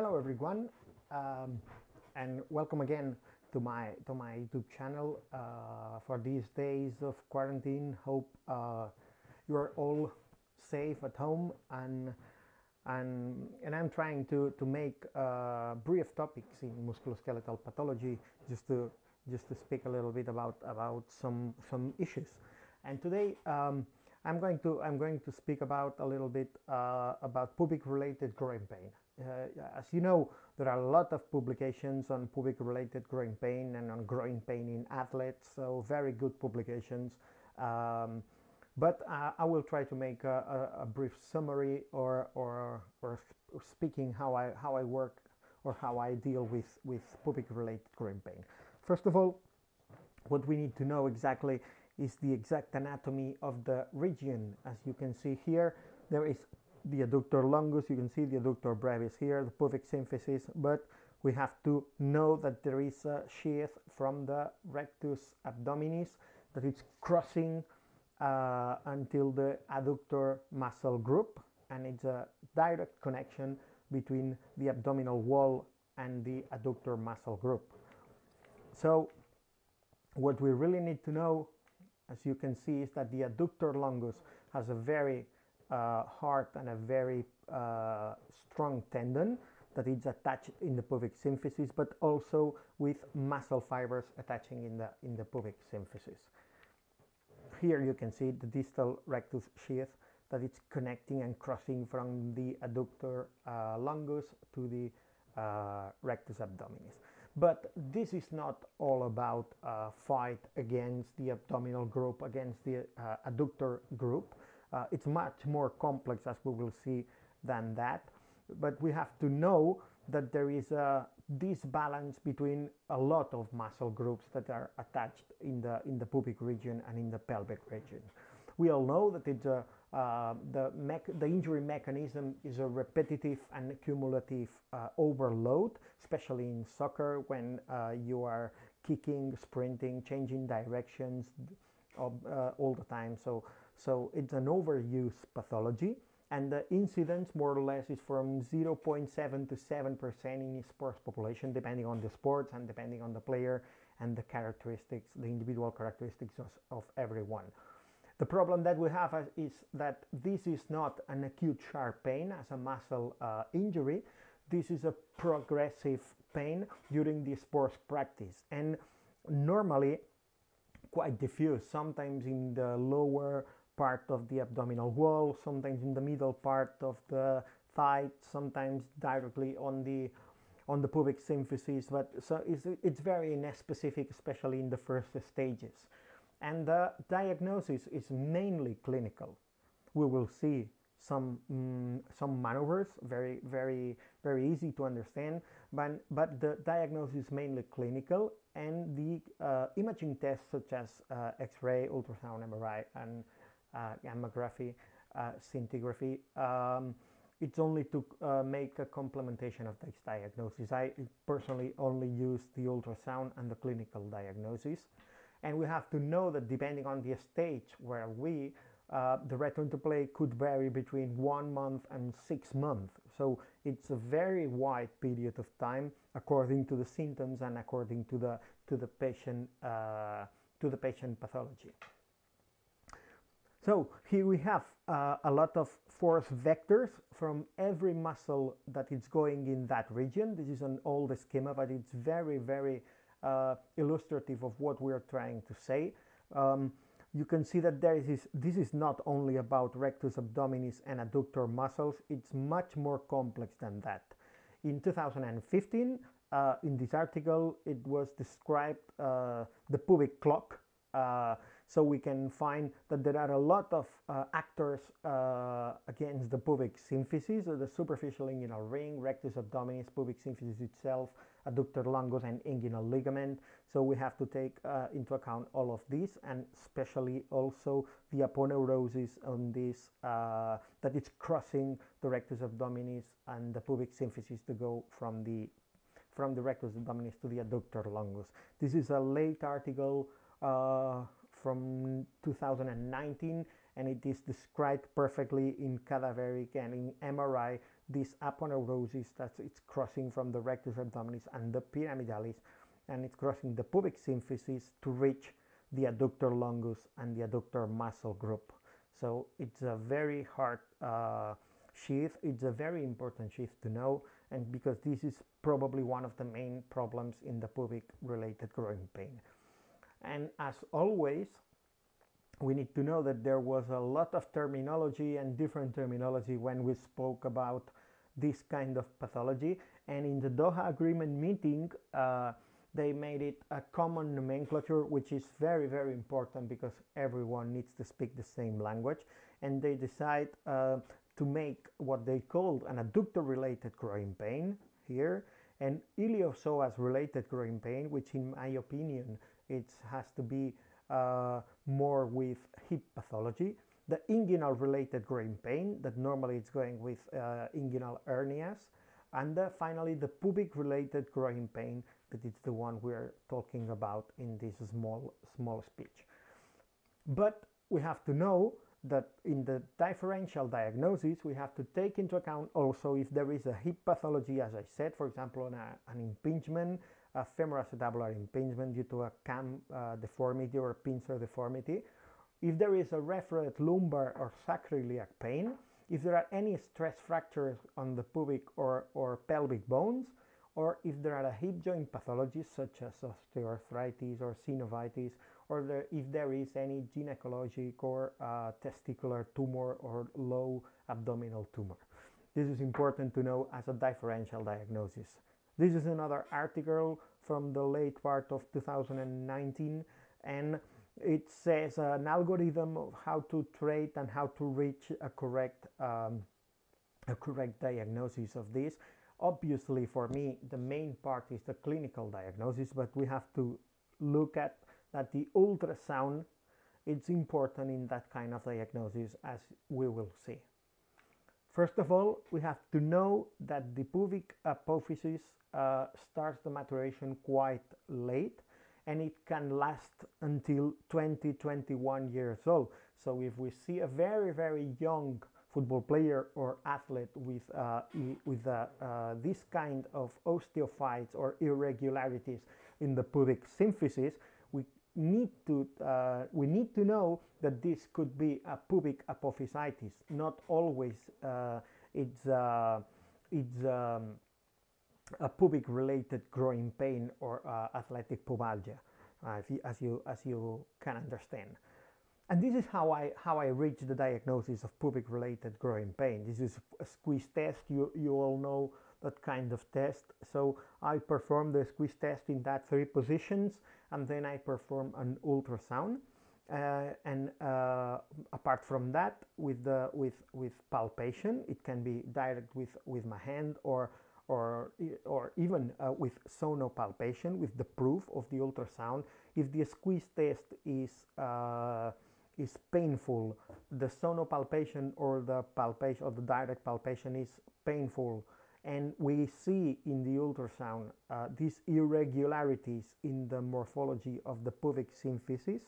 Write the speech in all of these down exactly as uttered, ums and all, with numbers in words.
Hello everyone, um, and welcome again to my to my YouTube channel uh, for these days of quarantine. Hope uh, you are all safe at home, and and and I'm trying to to make uh, brief topics in musculoskeletal pathology, just to just to speak a little bit about about some some issues. And today um, I'm going to I'm going to speak about a little bit uh, about pubic-related groin pain. Uh, as you know, there are a lot of publications on pubic-related groin pain and on groin pain in athletes, so very good publications. Um, but uh, I will try to make a, a, a brief summary, or, or, or speaking how I, how I work or how I deal with, with pubic-related groin pain. First of all, what we need to know exactly is the exact anatomy of the region. As you can see here, there is the adductor longus, you can see the adductor brevis here, the pubic symphysis, but we have to know that there is a sheath from the rectus abdominis that it's crossing uh, until the adductor muscle group, and it's a direct connection between the abdominal wall and the adductor muscle group. So what we really need to know, as you can see, is that the adductor longus has a very Uh, hard and a very uh, strong tendon that is attached in the pubic symphysis, but also with muscle fibers attaching in the in the pubic symphysis. Here you can see the distal rectus sheath that it's connecting and crossing from the adductor uh, longus to the uh, rectus abdominis. But this is not all about uh, fight against the abdominal group, against the uh, adductor group. Uh, it's much more complex, as we will see, than that, but we have to know that there is a disbalance between a lot of muscle groups that are attached in the in the pubic region and in the pelvic region. We all know that it's a, uh, the, mech the injury mechanism is a repetitive and cumulative uh, overload, especially in soccer, when uh, you are kicking, sprinting, changing directions of, uh, all the time. So. So it's an overuse pathology, and the incidence more or less is from zero point seven to seven percent in sports population, depending on the sports and depending on the player and the characteristics, the individual characteristics of, of everyone. The problem that we have is that this is not an acute sharp pain as a muscle uh, injury. This is a progressive pain during the sports practice, and normally quite diffuse, sometimes in the lower part of the abdominal wall, sometimes in the middle part of the thigh, sometimes directly on the on the pubic symphysis, but so it's, it's very inspecific, especially in the first stages. And the diagnosis is mainly clinical. We will see some mm, some maneuvers, very very very easy to understand, but but the diagnosis is mainly clinical, and the uh, imaging tests such as uh, X-ray, ultrasound, M R I, and Uh, mammography, uh, scintigraphy. Um, it's only to uh, make a complementation of this diagnosis. I personally only use the ultrasound and the clinical diagnosis, and we have to know that depending on the stage where we, uh, the return to play could vary between one month and six months. So it's a very wide period of time according to the symptoms and according to the to the patient uh, to the patient pathology. So here we have uh, a lot of force vectors from every muscle that is going in that region. This is an old schema, but it's very, very uh, illustrative of what we are trying to say. Um, you can see that there is this, this is not only about rectus abdominis and adductor muscles. It's much more complex than that. In two thousand fifteen, uh, in this article, it was described uh, the pubic clock. Uh, so we can find that there are a lot of uh, actors uh, against the pubic symphysis, or the superficial inguinal ring, rectus abdominis, pubic symphysis itself, adductor longus, and inguinal ligament. So we have to take uh, into account all of these, and especially also the aponeurosis on this, uh, that it's crossing the rectus abdominis and the pubic symphysis to go from the, from the rectus abdominis to the adductor longus. This is a late article Uh, from two thousand nineteen, and it is described perfectly in cadaveric and in M R I this aponeurosis that it's crossing from the rectus abdominis and the pyramidalis, and it's crossing the pubic symphysis to reach the adductor longus and the adductor muscle group. So it's a very hard uh, sheath, it's a very important sheath to know, and because this is probably one of the main problems in the pubic related growing pain. And as always, we need to know that there was a lot of terminology and different terminology when we spoke about this kind of pathology, and in the Doha agreement meeting uh, they made it a common nomenclature, which is very very important because everyone needs to speak the same language, and they decide uh, to make what they called an adductor related growing pain here and iliopsoas related growing pain, which in my opinion it has to be uh, more with hip pathology, the inguinal related growing pain that normally it's going with uh, inguinal hernias, and the, finally the pubic related growing pain that it's the one we're talking about in this small small speech. But we have to know that in the differential diagnosis we have to take into account also if there is a hip pathology, as I said, for example on a, an impingement, a femoroacetabular impingement due to a cam uh, deformity or pincer deformity, if there is a referred lumbar or sacroiliac pain, if there are any stress fractures on the pubic or, or pelvic bones, or if there are a hip joint pathologies such as osteoarthritis or synovitis, or there, if there is any gynecologic or uh, testicular tumor or low abdominal tumor. This is important to know as a differential diagnosis. This is another article from the late part of two thousand nineteen, and it says an algorithm of how to treat and how to reach a correct, um, a correct diagnosis of this. Obviously, for me, the main part is the clinical diagnosis, but we have to look at that the ultrasound is important in that kind of diagnosis, as we will see. First of all, we have to know that the pubic apophysis uh, starts the maturation quite late, and it can last until twenty, twenty-one years old. So if we see a very, very young football player or athlete with, uh, with uh, uh, this kind of osteophytes or irregularities in the pubic symphysis, we need to, uh, we need to know that this could be a pubic apophysitis. Not always uh, it's, uh, it's um, a pubic related growing pain or uh, athletic pubalgia, uh, if you, as, you, as you can understand. And this is how I, how I reach the diagnosis of pubic related growing pain. This is a squeeze test, you, you all know that kind of test. So I perform the squeeze test in that three positions, and then I perform an ultrasound. Uh, and uh, apart from that, with, the, with, with palpation, it can be direct with, with my hand, or Or, or even uh, with sonopalpation, with the proof of the ultrasound. If the squeeze test is, uh, is painful, the sonopalpation or the palpation or the direct palpation is painful, and we see in the ultrasound uh, these irregularities in the morphology of the pubic symphysis,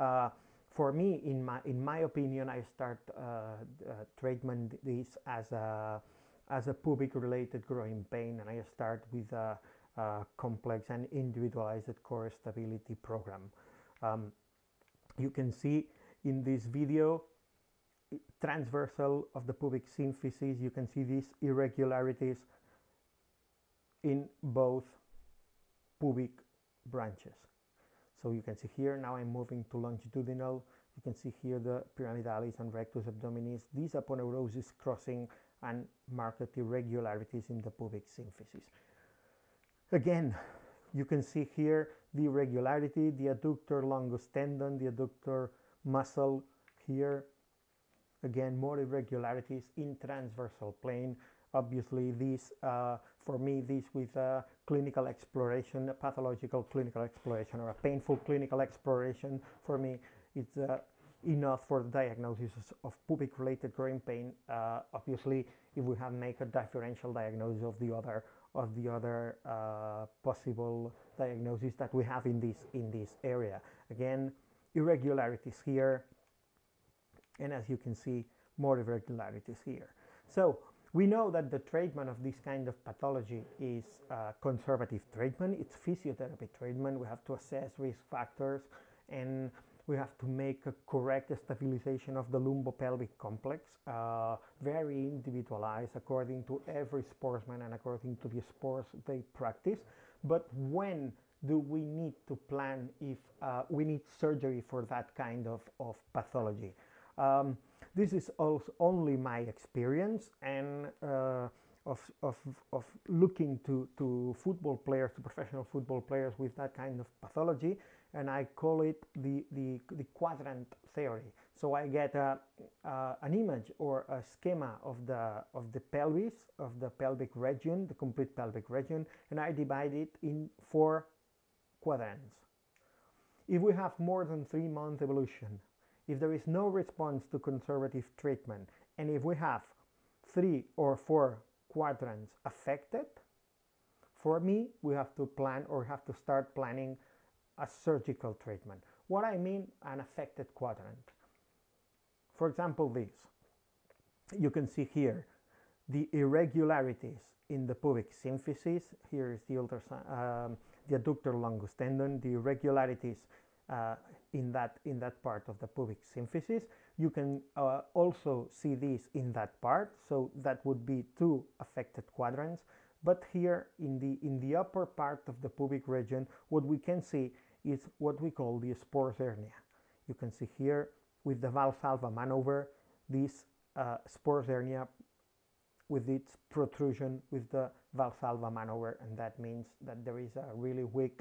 uh, for me, in my, in my opinion, I start uh, uh, treatment this as a as a pubic related growing pain, and I start with a, a complex and individualized core stability program. Um, you can see in this video transversal of the pubic symphysis, you can see these irregularities in both pubic branches. So you can see here, now I'm moving to longitudinal, you can see here the pyramidalis and rectus abdominis, these aponeurosis crossing and marked irregularities in the pubic symphysis. Again, you can see here the irregularity, the adductor longus tendon, the adductor muscle here. Again, more irregularities in transversal plane. Obviously, these, uh, for me, these with a clinical exploration, a pathological clinical exploration, or a painful clinical exploration, for me, it's a enough for the diagnosis of pubic related growing pain. Uh, obviously, if we have make a differential diagnosis of the other of the other uh, possible diagnosis that we have in this in this area, again irregularities here, and as you can see, more irregularities here. So We know that the treatment of this kind of pathology is uh, conservative treatment. It's physiotherapy treatment. We have to assess risk factors, and we have to make a correct stabilization of the lumbopelvic complex, uh, very individualized according to every sportsman and according to the sports they practice. But when do we need to plan if uh, we need surgery for that kind of, of pathology? Um, this is also only my experience, and uh, of, of, of looking to, to football players, to professional football players with that kind of pathology, and I call it the, the, the quadrant theory. So I get a, uh, an image or a schema of the, of the pelvis, of the pelvic region, the complete pelvic region, and I divide it in four quadrants. If we have more than three month evolution, if there is no response to conservative treatment, and if we have three or four quadrants affected, for me, we have to plan or have to start planning a surgical treatment. What I mean, an affected quadrant. For example, this. You can see here the irregularities in the pubic symphysis. Here is the, um, the adductor longus tendon, the irregularities Uh, in that in that part of the pubic symphysis. You can uh, also see this in that part, so that would be two affected quadrants. But here in the in the upper part of the pubic region, what we can see is what we call the spores hernia. You can see here with the Valsalva maneuver this uh, spores hernia with its protrusion with the Valsalva maneuver, and that means that there is a really weak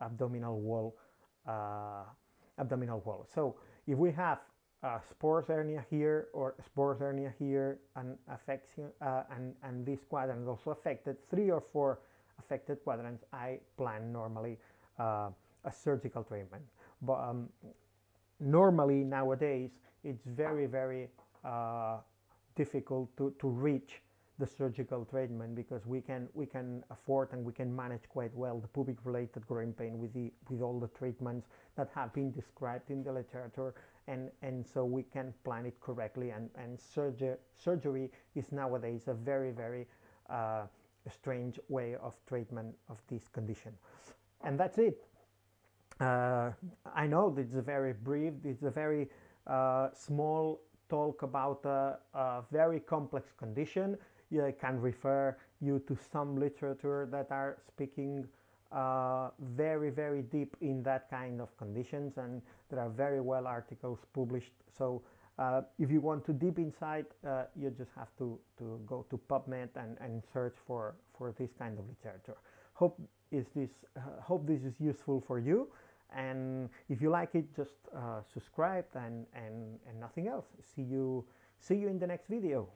abdominal wall. Uh, abdominal wall. So if we have a spores hernia here or spores hernia here, an affection, uh, and, and this quadrant is also affected, three or four affected quadrants, I plan normally uh, a surgical treatment. But um, normally nowadays it's very, very uh, difficult to, to reach the surgical treatment, because we can we can afford and we can manage quite well the pubic related groin pain with the with all the treatments that have been described in the literature, and and so we can plan it correctly, and and surgery surgery is nowadays a very very uh, strange way of treatment of this condition. And that's it. uh, I know it's a very brief, it's a very uh, small talk about a, a very complex condition. I can refer you to some literature that are speaking uh, very, very deep in that kind of conditions, and there are very well articles published. So uh, if you want to deep insight, uh, you just have to, to go to PubMed and, and search for, for this kind of literature. Hope, is this, uh, hope this is useful for you, and if you like it, just uh, subscribe and, and, and nothing else. See you, see you in the next video.